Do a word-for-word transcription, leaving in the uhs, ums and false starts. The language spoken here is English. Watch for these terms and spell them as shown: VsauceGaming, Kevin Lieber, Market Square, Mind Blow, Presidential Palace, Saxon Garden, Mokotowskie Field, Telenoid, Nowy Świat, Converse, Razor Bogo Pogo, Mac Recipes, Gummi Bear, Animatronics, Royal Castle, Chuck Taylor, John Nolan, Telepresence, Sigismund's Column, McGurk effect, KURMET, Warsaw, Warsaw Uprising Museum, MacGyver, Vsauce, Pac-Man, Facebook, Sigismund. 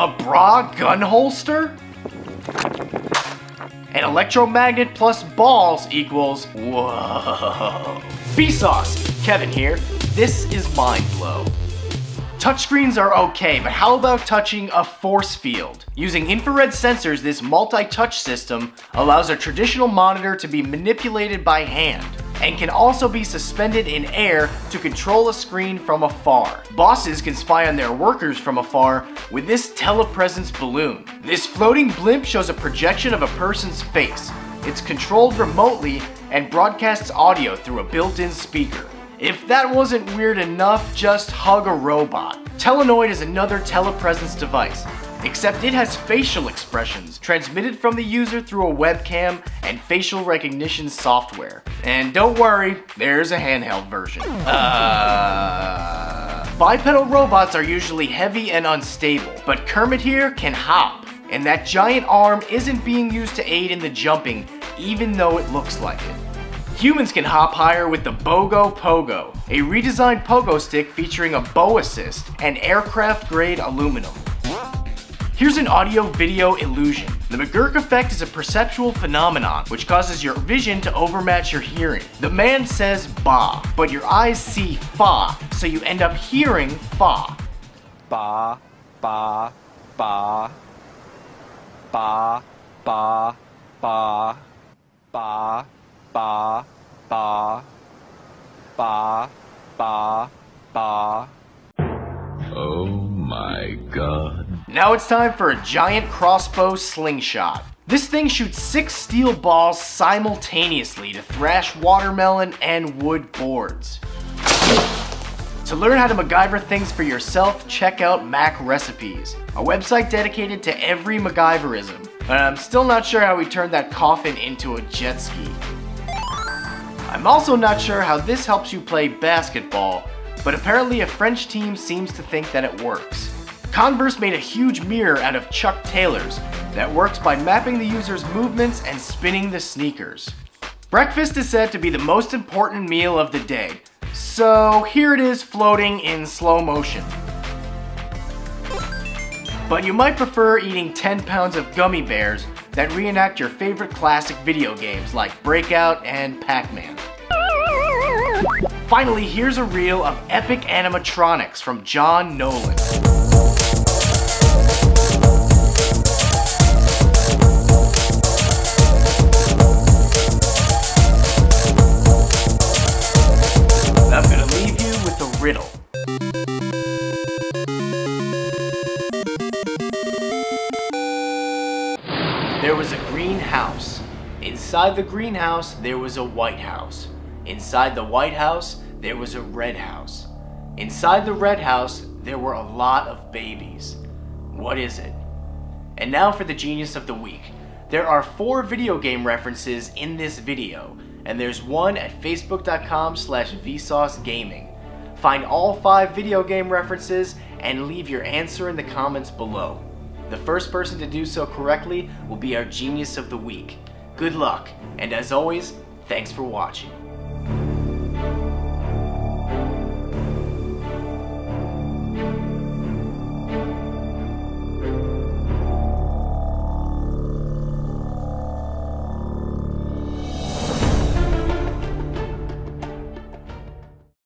a bra gun holster? An electromagnet plus balls equals whoa. Vsauce, Kevin here. This is Mind Blow. Touchscreens are okay, but how about touching a force field? Using infrared sensors, this multi-touch system allows a traditional monitor to be manipulated by hand and can also be suspended in air to control a screen from afar. Bosses can spy on their workers from afar with this telepresence balloon. This floating blimp shows a projection of a person's face. It's controlled remotely and broadcasts audio through a built-in speaker. If that wasn't weird enough, just hug a robot. Telenoid is another telepresence device, except it has facial expressions transmitted from the user through a webcam and facial recognition software. And don't worry, there's a handheld version. Uh... Bipedal robots are usually heavy and unstable, but KURMET here can hop, and that giant arm isn't being used to aid in the jumping, even though it looks like it. Humans can hop higher with the BOGO Pogo, a redesigned pogo stick featuring a bow assist and aircraft-grade aluminum. Here's an audio-video illusion. The McGurk effect is a perceptual phenomenon which causes your vision to overmatch your hearing. The man says ba, but your eyes see fa, so you end up hearing fa. Ba, ba, ba, ba, ba, ba, ba. Ba, ba, ba, ba, ba. Oh my god. Now it's time for a giant crossbow slingshot. This thing shoots six steel balls simultaneously to thrash watermelon and wood boards. To learn how to MacGyver things for yourself, check out Mac Recipes, a website dedicated to every MacGyverism. And I'm still not sure how we turned that coffin into a jet ski. I'm also not sure how this helps you play basketball, but apparently a French team seems to think that it works. Converse made a huge mirror out of Chuck Taylor's that works by mapping the user's movements and spinning the sneakers. Breakfast is said to be the most important meal of the day, so here it is floating in slow motion. But you might prefer eating ten pounds of gummy bears that reenact your favorite classic video games like Breakout and Pac-Man. Finally, here's a reel of epic animatronics from John Nolan. I'm gonna leave you with a riddle. There was a greenhouse. Inside the greenhouse, there was a white house. Inside the white house, there was a red house. Inside the red house, there were a lot of babies. What is it? And now for the genius of the week. There are four video game references in this video, and there's one at facebook dot com slash vsaucegaming. Find all five video game references and leave your answer in the comments below. The first person to do so correctly will be our Genius of the Week. Good luck, and as always, thanks for watching.